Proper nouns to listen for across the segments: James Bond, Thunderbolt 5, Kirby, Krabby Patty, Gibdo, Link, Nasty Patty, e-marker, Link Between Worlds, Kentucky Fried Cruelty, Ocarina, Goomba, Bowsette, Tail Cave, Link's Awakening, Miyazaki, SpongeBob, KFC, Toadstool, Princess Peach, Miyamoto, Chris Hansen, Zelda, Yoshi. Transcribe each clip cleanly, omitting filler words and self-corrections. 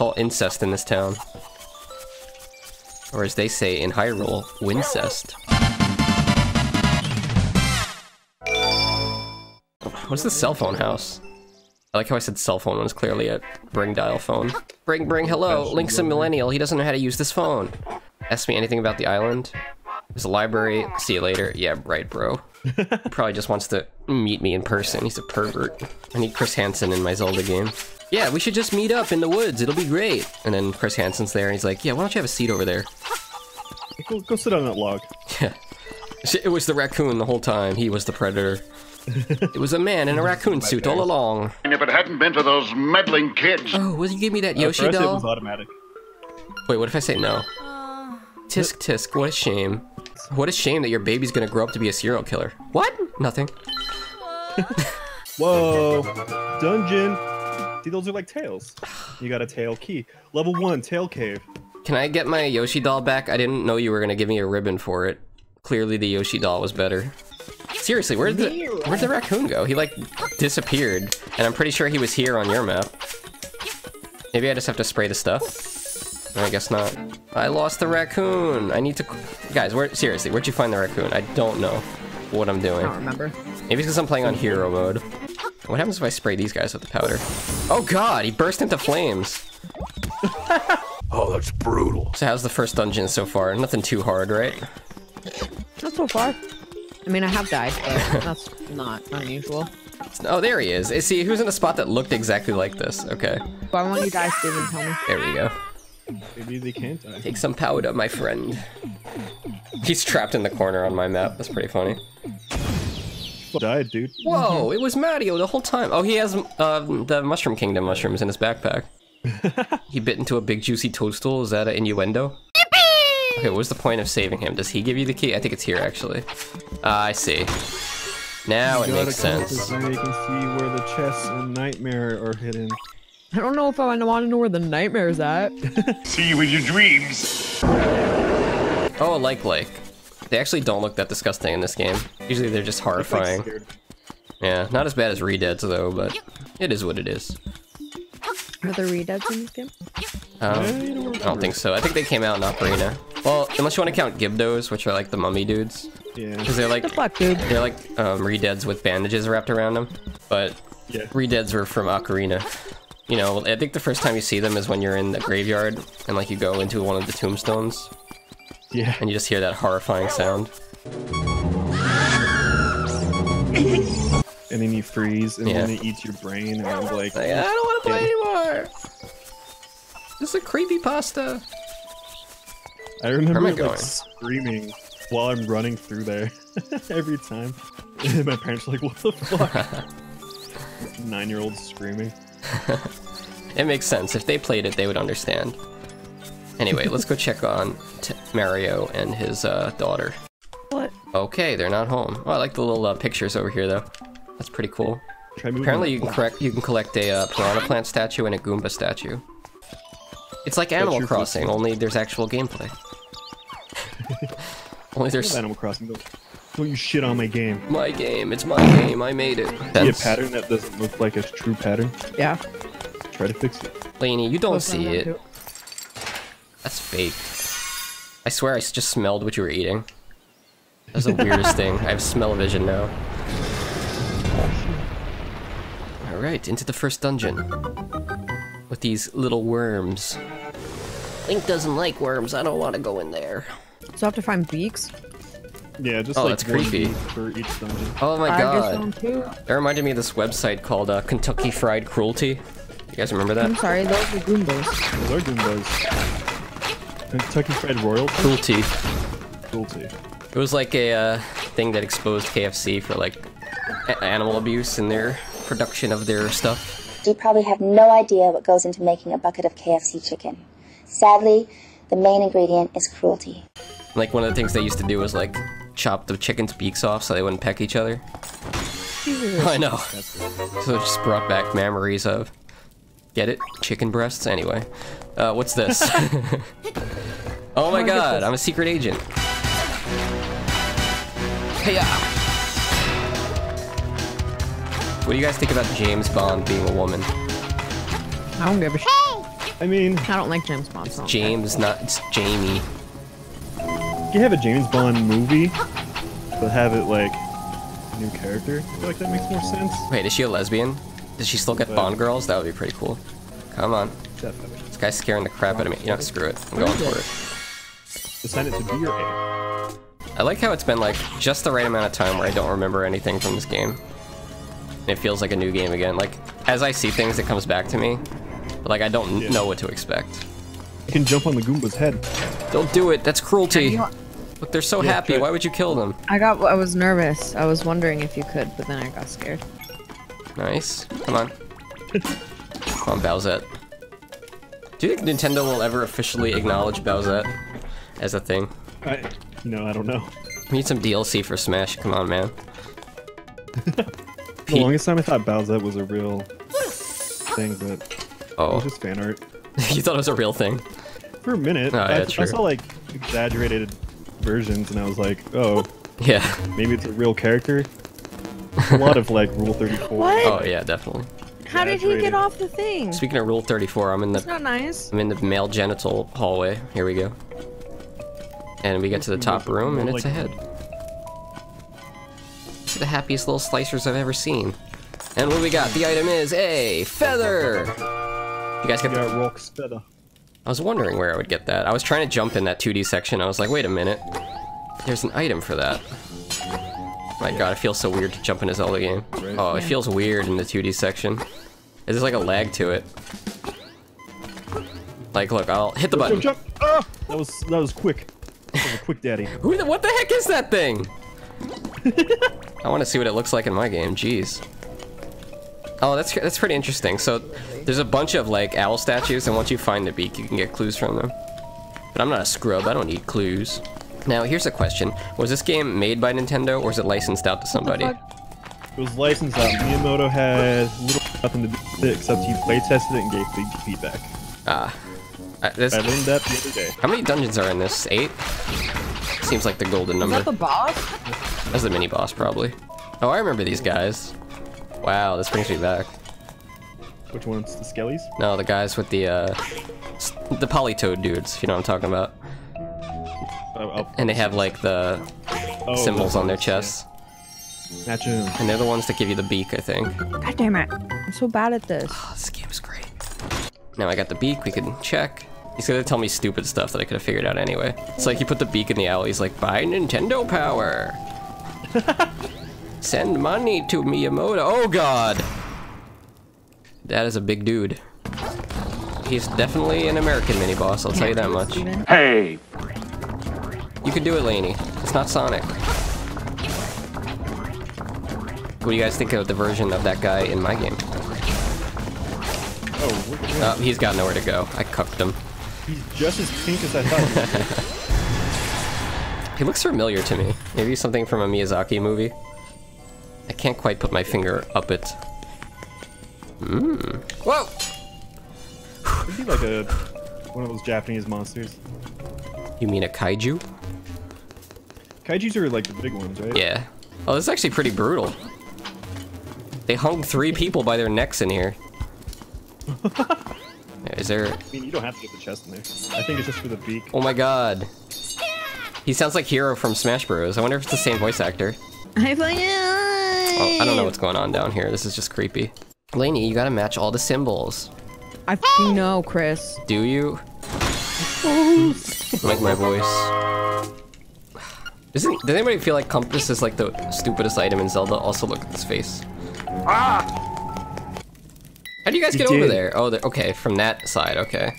It's all incest in this town. Or as they say in Hyrule, wincest. What's the cell phone house? I like how I said cell phone when it's clearly a Bring dial phone. Bring, hello. Link's a millennial. He doesn't know how to use this phone. Ask me anything about the island. There's a library. See you later. Yeah, right, bro. He probably just wants to meet me in person. He's a pervert. I need Chris Hansen in my Zelda game. Yeah, we should just meet up in the woods. It'll be great. And then Chris Hansen's there, and he's like, yeah, why don't you have a seat over there? Go sit on that log. Yeah. It was the raccoon the whole time. He was the predator. It was a man in a raccoon suit all along. And if it hadn't been for those meddling kids... Oh, will you give me that Yoshi doll? It was automatic. Wait, what if I say no? Tisk tisk, what a shame. What a shame that your baby's gonna grow up to be a serial killer. What? Nothing. Whoa. Dungeon. See, those are like tails. You got a tail key. Level 1, Tail Cave. Can I get my Yoshi doll back? I didn't know you were gonna give me a ribbon for it. Clearly the Yoshi doll was better. Seriously, where'd the raccoon go? He like disappeared, and I'm pretty sure he was here on your map. Maybe I just have to spray the stuff? No, I guess not. I lost the raccoon. I need to... Guys, seriously, where'd you find the raccoon? I don't know what I'm doing. I don't remember. Maybe it's because I'm playing on hero mode. What happens if I spray these guys with the powder? Oh god, he burst into flames. Oh, that's brutal. So how's the first dungeon so far? Nothing too hard, right? Not so far. I mean, I have died, but that's not unusual. Oh, there he is. See, he was in a spot that looked exactly like this. Okay. Why won't you die, Steven? Tell me. There we go. Maybe they can't die. Take some powder, my friend. He's trapped in the corner on my map. That's pretty funny. Died, dude. Whoa, it was Mario the whole time. Oh, he has the Mushroom Kingdom mushrooms in his backpack. He bit into a big juicy toadstool. Is that an innuendo? Okay, what was the point of saving him? Does he give you the key? I think it's here, actually. I see. Now it makes sense. You can see where the chests and nightmare are hidden. I don't know if I want to know where the nightmare's at. See you in your dreams. Oh, like. They actually don't look that disgusting in this game. Usually they're just horrifying. Yeah, not as bad as Redeats, though, but it is what it is. Are there Redeats in this game? I don't think so. I think they came out in Ocarina. Well, unless you want to count Gibdos, which are like the mummy dudes. Yeah. Because they're like, Redeats with bandages wrapped around them. But yeah. Redeats were from Ocarina. You know, I think the first time you see them is when you're in the graveyard and like you go into one of the tombstones. Yeah. And you just hear that horrifying sound. And then you freeze, and then it eats your brain, and I'm like I don't want to play anymore! This is a creepypasta! I remember like screaming while I'm running through there every time. And my parents were like, what the fuck? 9-year-old screaming. It makes sense. If they played it, they would understand. Anyway, let's go check on Mario and his daughter. What? Okay, they're not home. Oh, I like the little pictures over here, though. That's pretty cool. Apparently, you can collect a piranha plant statue and a Goomba statue. It's like Animal Crossing, only there's actual gameplay. Only there's Animal Crossing. Don't you shit on my game. My game. It's my game. I made it. That's... See a pattern that doesn't look like a true pattern? Yeah. Try to fix it. Laney, you don't see it. Too. That's fake. I swear I just smelled what you were eating. That's the weirdest thing. I have smell-o-vision now. Alright, into the first dungeon. With these little worms. Link doesn't like worms. I don't want to go in there. So I have to find beaks? Yeah, just like that's creepy. For each dungeon. Oh my god. That reminded me of this website called Kentucky Fried Cruelty. You guys remember that? I'm sorry, those are Goombas. Those are Goombas. Kentucky Fried Royal Cruelty. Cruelty. It was like a thing that exposed KFC for like animal abuse in their production of their stuff. You probably have no idea what goes into making a bucket of KFC chicken. Sadly, the main ingredient is cruelty. Like, one of the things they used to do was, like, chop the chicken's beaks off so they wouldn't peck each other. I know. So it just brought back memories of... Get it? Chicken breasts? Anyway. What's this? Oh my god, I'm a secret agent. Hey-ya! What do you guys think about James Bond being a woman? I don't give a shit. I mean, I don't like James Bond. So James, not it's Jamie. You can have a James Bond movie, but have it like a new character. I feel like that makes more sense. Wait, is she a lesbian? Does she still get Bond girls? That would be pretty cool. Come on. Definitely. This guy's scaring the crap out of me. You know, screw it. I'm going for it. Decide it to be your aunt. I like how it's been like just the right amount of time where I don't remember anything from this game. It feels like a new game again. Like, as I see things, it comes back to me. But, like, I don't know what to expect. You can jump on the Goomba's head. Don't do it. That's cruelty. Look, they're so happy. Why would you kill them? I was nervous. I was wondering if you could, but then I got scared. Nice. Come on. Come on, Bowsette. Do you think Nintendo will ever officially acknowledge Bowsette as a thing? No, I don't know. We need some DLC for Smash. Come on, man. The longest time I thought Bowsette was a real thing, but it was just fan art. You thought it was a real thing? For a minute. Oh, yeah, I saw like exaggerated versions and I was like, oh, yeah, maybe it's a real character. A lot of like Rule 34. What? Oh yeah, definitely. How did he get off the thing? Speaking of Rule 34, I'm in the That's not nice. I'm in the male genital hallway. Here we go. And we get to the top room and it's a head. The happiest little slicers I've ever seen. And what we got? The item is a feather! You guys got the rock's feather. I was wondering where I would get that. I was trying to jump in that 2D section. I was like, wait a minute. There's an item for that. My god, it feels so weird to jump in a Zelda game. Oh, it feels weird in the 2D section. There's like a lag to it. Like, look, I'll hit the button. Jump, jump. Oh, that was quick. That was a quick daddy. What the heck is that thing? I want to see what it looks like in my game. Jeez. Oh, that's pretty interesting. So there's a bunch of like owl statues, and once you find the beak, you can get clues from them. But I'm not a scrub. I don't need clues. Now here's a question: was this game made by Nintendo, or is it licensed out to somebody? It was licensed out. Miyamoto had nothing to do with it except he play tested it and gave big feedback. Ah. I learned that the other day. How many dungeons are in this? 8? Seems like the golden number. Is that the boss? That's the mini boss, probably. Oh, I remember these guys. Wow, this brings me back. Which ones? The skellies? No, the guys with the polytoad dudes, if you know what I'm talking about. And they have like the symbols on their chests. Gotcha. And they're the ones that give you the beak, I think. God damn it! I'm so bad at this. Oh, this game is great. Now I got the beak. We can check. He's gonna tell me stupid stuff that I could have figured out anyway. It's like he put the beak in the owl. He's like, buy Nintendo Power. Send money to Miyamoto. Oh god! That is a big dude. He's definitely an American mini-boss, I'll tell you that much. Hey! You can do it, Lainey. It's not Sonic. What do you guys think of the version of that guy in my game? Oh, he's got nowhere to go. I cucked him. He's just as pink as I thought. He looks familiar to me. Maybe something from a Miyazaki movie. I can't quite put my finger up it. Mmm. Whoa! Is he like one of those Japanese monsters? You mean a kaiju? Kaijus are like the big ones, right? Yeah. Oh, this is actually pretty brutal. They hung 3 people by their necks in here. Is there... I mean, you don't have to get the chest in there. I think it's just for the beak. Oh my god. He sounds like Hero from Smash Bros. I wonder if it's the same voice actor. Oh, I don't know what's going on down here. This is just creepy. Lainey, you gotta match all the symbols. I f***ing know, Chris. Do you? Like my voice. Does anybody feel like compass is like the stupidest item in Zelda? Also, look at this face. Ah! How do you guys get over there? Oh, okay, from that side. Okay.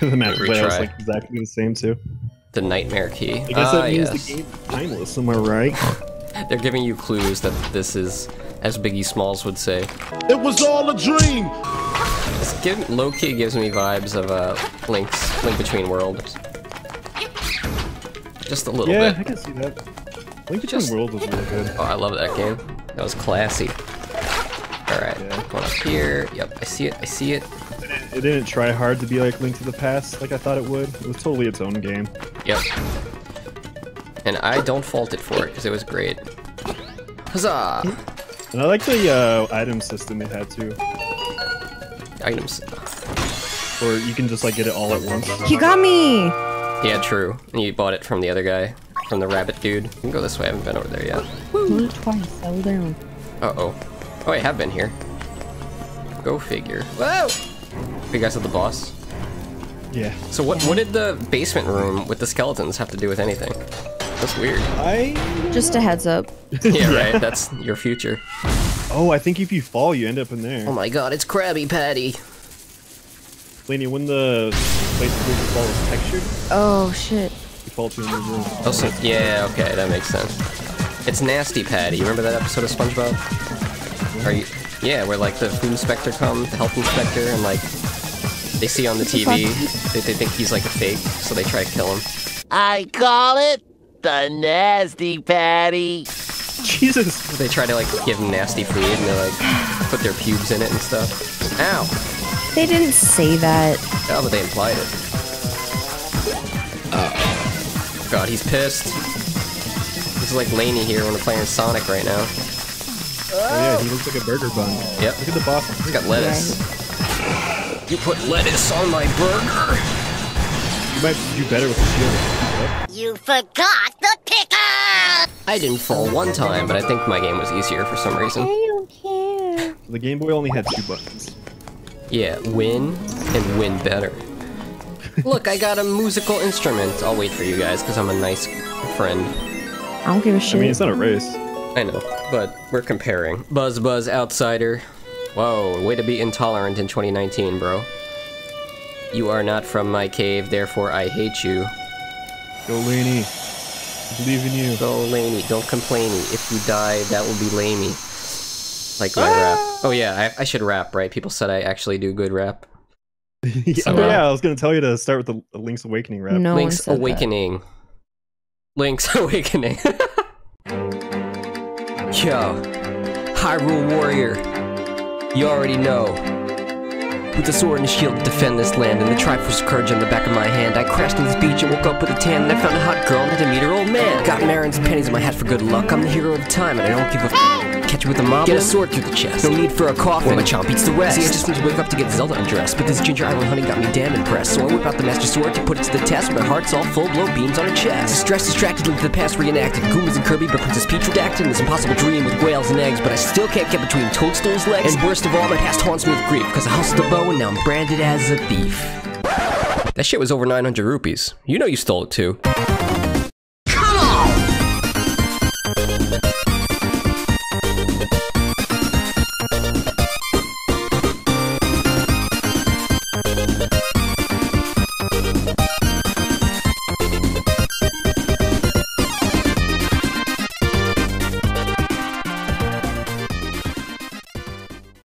The map layout's like exactly the same too. The nightmare key. I guess that means the game is timeless, am I right? They're giving you clues that this is, as Biggie Smalls would say, it was all a dream! This game low-key gives me vibes of Link Between Worlds. Just a little bit. Yeah, I can see that. Link Between Worlds was really good. Oh, I love that game. That was classy. Alright, going up here. Yep, I see it, I see it. It didn't try hard to be like Link to the Past like I thought it would. It was totally its own game. Yep. And I don't fault it for it, because it was great. Huzzah! And I like the item system it had, too. Items. or you can just like get it all at once. You got me! Yeah, true. You bought it from the other guy, from the rabbit dude. I can go this way, I haven't been over there yet. Woo! Twice, settle down. Uh-oh. Oh, I have been here. Go figure. Whoa! You guys have the boss? Yeah. So what did the basement room with the skeletons have to do with anything? That's weird. Just a heads up. Yeah, right, that's your future. Oh, I think if you fall, you end up in there. Oh my god, it's Krabby Patty! Lainey, when the place where you fall is textured... Oh, shit. You fall to another room. Oh, so, yeah, okay, that makes sense. It's Nasty Patty. You remember that episode of SpongeBob? Yeah. Are you... Yeah, where, like, the food inspector comes, the health inspector, and, like, they see on the TV, they think he's, like, a fake, so they try to kill him. I call it the Nasty Patty. Jesus. They try to, like, give him nasty food, and they, like, put their pubes in it and stuff. Ow! They didn't say that. Oh, but they implied it. Uh-oh. God, he's pissed. This is like Laney here when we're playing Sonic right now. Oh, yeah, he looks like a burger bun. Yep. Look at the boss. He's got lettuce. Yeah. You put lettuce on my burger! You might do better with the shield. You forgot the pickle! I didn't fall one time, but I think my game was easier for some reason. I don't care. The Game Boy only had 2 buttons. Yeah, win and win better. Look, I got a musical instrument. I'll wait for you guys, because I'm a nice friend. I don't give a shit. I mean, it's not a race. I know, but we're comparing. Buzz Buzz Outsider. Whoa, way to be intolerant in 2019, bro. You are not from my cave, therefore I hate you. Go Laney. I believe in you. Go Laney, don't complain. If you die, that will be Laney. Like my rap. Oh yeah, I should rap, right? People said I actually do good rap. So, yeah, I was gonna tell you to start with the Link's Awakening rap. No Link's Awakening. That. Link's Awakening. Yo, Hyrule Warrior, you already know. With the sword and shield to defend this land, and the Triforce of Courage on the back of my hand, I crashed on this beach and woke up with a tan, and I found a hot girl and had to meet her old man. Got an errand's pennies in my hat for good luck, I'm the hero of the time, and I don't give a f***. Catch you with a mob, get a sword through the chest, no need for a coffin, well, my chomp eats the rest. See, I just need to wake up to get Zelda undressed, but this Ginger Island hunting got me damn impressed, so I whip out the Master Sword to put it to the test, my heart's all full, blow beams on her chest. Stress distracted, Link to the Past reenacted, Goombas and Kirby, but Princess Peach redacted in this impossible dream with whales and eggs, but I still can't get between Toadstool's legs, and worst of all, my past haunts me with grief, because I hustled the bow, and now I'm branded as a thief. That shit was over 900 rupees. You know you stole it too.